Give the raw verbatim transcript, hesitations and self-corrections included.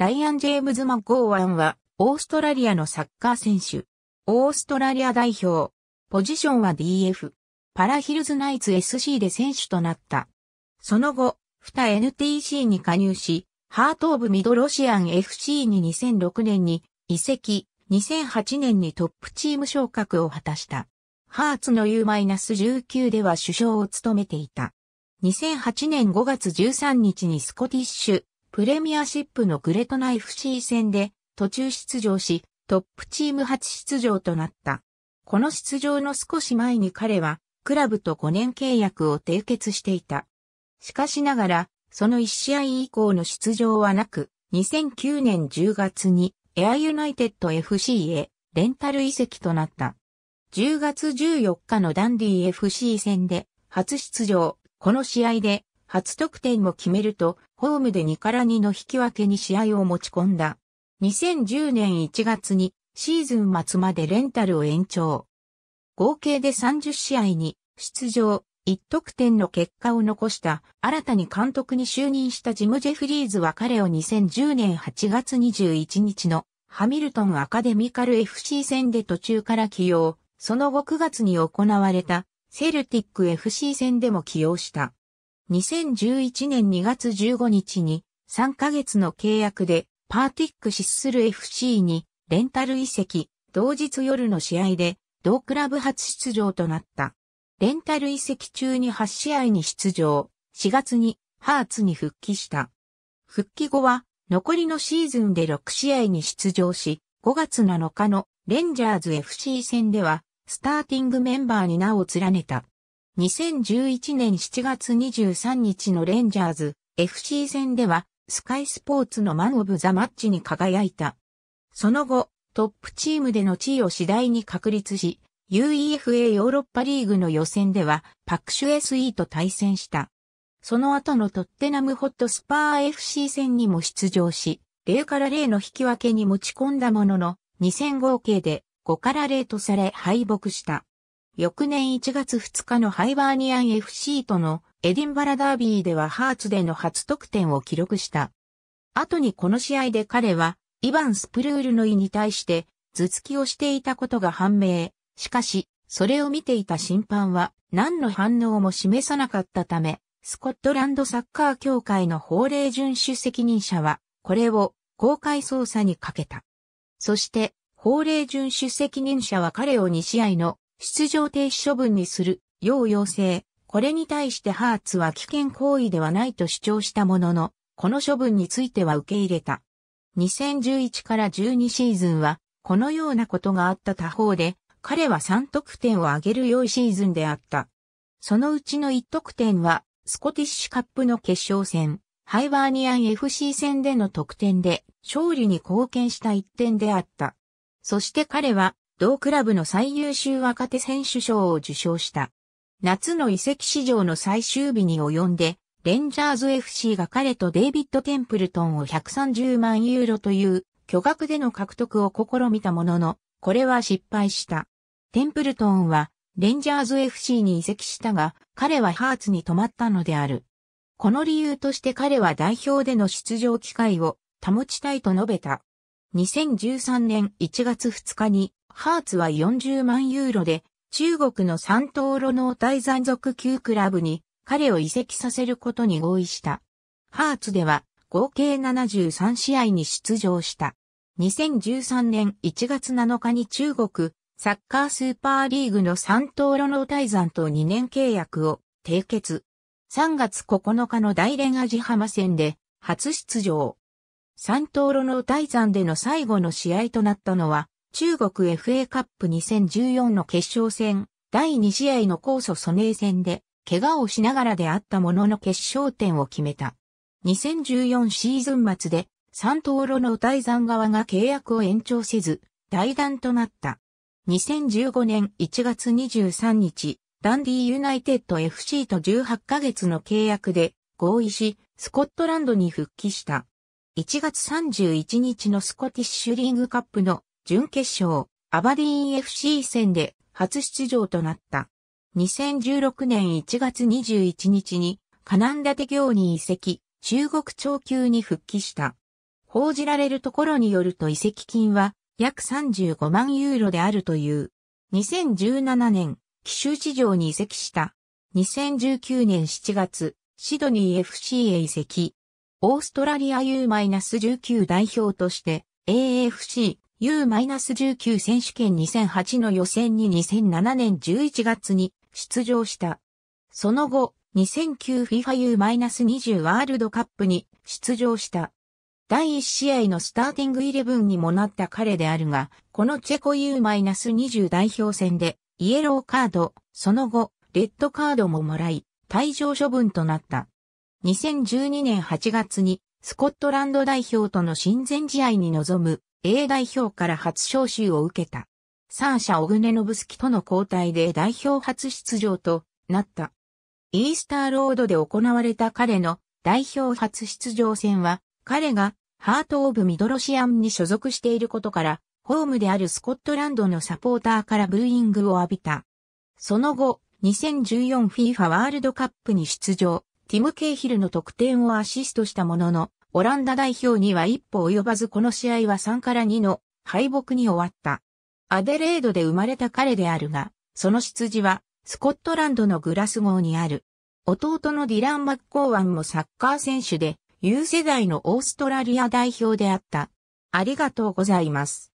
ライアン・ジェームズ・マッゴーワンは、オーストラリアのサッカー選手。オーストラリア代表。ポジションは ディーエフ。パラヒルズナイツ エスシー で選手となった。その後、エフティーエヌティーシー に加入し、ハート・オブ・ミドロシアン エフシー ににせんろくねんに移籍、にせんはちねんにトップチーム昇格を果たした。ハーツの ユーじゅうきゅう では主将を務めていた。にせんはちねんごがつじゅうさんにちにスコティッシュ、プレミアシップのグレトナ エフシー 戦で途中出場し、トップチーム初出場となった。この出場の少し前に彼は、クラブとごねん契約を締結していた。しかしながら、そのいち試合以降の出場はなく、にせんきゅうねんじゅうがつにエアユナイテッド エフシー へレンタル移籍となった。じゅうがつじゅうよっかのダンディ エフシー 戦で初出場、この試合で初得点を決めると、ホームでにたいにの引き分けに試合を持ち込んだ。にせんじゅうねんいちがつにシーズン末までレンタルを延長。合計でさんじゅうしあいに出場、いちとくてんの結果を残した。新たに監督に就任したジム・ジェフリーズは彼をにせんじゅうねんはちがつにじゅういちにちのハミルトンアカデミカル エフシー 戦で途中から起用。その後くがつに行われたセルティック エフシー 戦でも起用した。にせんじゅういちねんにがつじゅうごにちにさんかげつの契約でパーティックシッスル エフシー にレンタル移籍、同日夜の試合で同クラブ初出場となった。レンタル移籍中にはちしあいに出場、しがつにハーツに復帰した。復帰後は残りのシーズンでろくしあいに出場し、ごがつなのかのレンジャーズ エフシー 戦では、スターティングメンバーに名を連ねた。にせんじゅういちねんしちがつにじゅうさんにちのレンジャーズ エフシー 戦ではスカイスポーツのマン・オブ・ザ・マッチに輝いた。その後、トップチームでの地位を次第に確立し、ユーイーエフエー ヨーロッパリーグの予選ではパクシュ エスイー と対戦した。その後のトッテナム・ホットスパー エフシー 戦にも出場し、ゼロたいゼロの引き分けに持ち込んだものの、にせん合計でごたいゼロとされ敗北した。翌年いちがつふつかのハイバーニアン エフシー とのエディンバラダービーではハーツでの初得点を記録した。後にこの試合で彼はイヴァン・スプルールの胃に対して頭突きをしていたことが判明。しかし、それを見ていた審判は何の反応も示さなかったため、スコットランドサッカー協会の法令遵守責任者はこれを公開捜査にかけた。そして、法令遵守責任者は彼をにしあいの出場停止処分にするよう要請。これに対してハーツは危険行為ではないと主張したものの、この処分については受け入れた。にせんじゅういちからじゅうにシーズンは、このようなことがあった他方で、彼はさんとくてんを挙げる良いシーズンであった。そのうちのいちとくてんは、スコティッシュカップの決勝戦、ハイバーニアン エフシー 戦での得点で、勝利に貢献したいってんであった。そして彼は同クラブの最優秀若手選手賞を受賞した。夏の移籍市場の最終日に及んで、レンジャーズ エフシー が彼とデイビッド・テンプルトンをひゃくさんじゅうまんユーロという巨額での獲得を試みたものの、これは失敗した。テンプルトンはレンジャーズ エフシー に移籍したが、彼はハーツに止まったのである。この理由として彼は代表での出場機会を保ちたいと述べた。にせんじゅうさんねんいちがつふつかにハーツはよんじゅうまんユーロで中国の山東魯能泰山属級クラブに彼を移籍させることに合意した。ハーツでは合計ななじゅうさんしあいに出場した。にせんじゅうさんねんいちがつなのかに中国サッカースーパーリーグの山東魯能泰山とにねん契約を締結。さんがつここのかの大連味浜戦で初出場。山東魯能泰山での最後の試合となったのは、中国 エフエー カップにせんじゅうよんの決勝戦、だいにしあいの高祖蘇寧戦で、怪我をしながらであったものの決勝点を決めた。にせんじゅうよんシーズン末で、山東魯能泰山側が契約を延長せず、退団となった。にせんじゅうごねんいちがつにじゅうさんにち、ダンディユナイテッド エフシー とじゅうはちかげつの契約で合意し、スコットランドに復帰した。いちがつさんじゅういちにちのスコティッシュリーグカップの準決勝、アバディーン エフシー 戦で初出場となった。にせんじゅうろくねんいちがつにじゅういちにちにカナンダテ業に移籍、中国超級に復帰した。報じられるところによると移籍金は約さんじゅうごまんユーロであるという。にせんじゅうななねん、貴州市場に移籍した。にせんじゅうきゅうねんしちがつ、シドニー エフシー へ移籍。オーストラリア ユーじゅうきゅう 代表として、エーエフシー ユーじゅうきゅう 選手権にせんはちの予選ににせんななねんじゅういちがつに出場した。その後、にせんきゅう FIFAユーにじゅう ワールドカップに出場した。だいいち試合のスターティングイレブンにもなった彼であるが、このチェコ ユーにじゅう 代表戦で、イエローカード、その後、レッドカードももらい、退場処分となった。にせんじゅうにねんはちがつに、スコットランド代表との親善試合に臨む エー 代表から初招集を受けた。サーシャ・オグネノブスキとの交代で代表初出場となった。イースターロードで行われた彼の代表初出場戦は、彼がハート・オブ・ミドロシアンに所属していることから、ホームであるスコットランドのサポーターからブーイングを浴びた。その後、にせんじゅうよん FIFA ワールドカップに出場、ティム・ケイヒルの得点をアシストしたものの、オランダ代表には一歩及ばずこの試合はさんたいにの敗北に終わった。アデレードで生まれた彼であるが、その出自はスコットランドのグラスゴーにある。弟のディラン・マッコーアンもサッカー選手で、ユー世代のオーストラリア代表であった。ありがとうございます。